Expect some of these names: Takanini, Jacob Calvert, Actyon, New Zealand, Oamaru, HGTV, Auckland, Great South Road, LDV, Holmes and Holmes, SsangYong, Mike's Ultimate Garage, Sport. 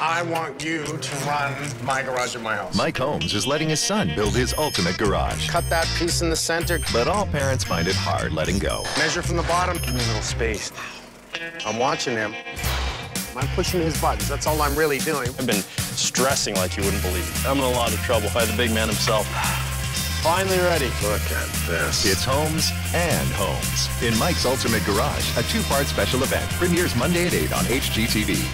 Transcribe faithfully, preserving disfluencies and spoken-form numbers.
I want you to run my garage at my house. Mike Holmes is letting his son build his ultimate garage. Cut that piece in the center. But all parents find it hard letting go. Measure from the bottom. Give me a little space. I'm watching him. I'm pushing his buttons. That's all I'm really doing. I've been stressing like you wouldn't believe it. I'm in a lot of trouble by the big man himself. Finally ready. Look at this. It's Holmes and Holmes in Mike's Ultimate Garage, a two-part special event. Premieres Monday at eight on H G T V.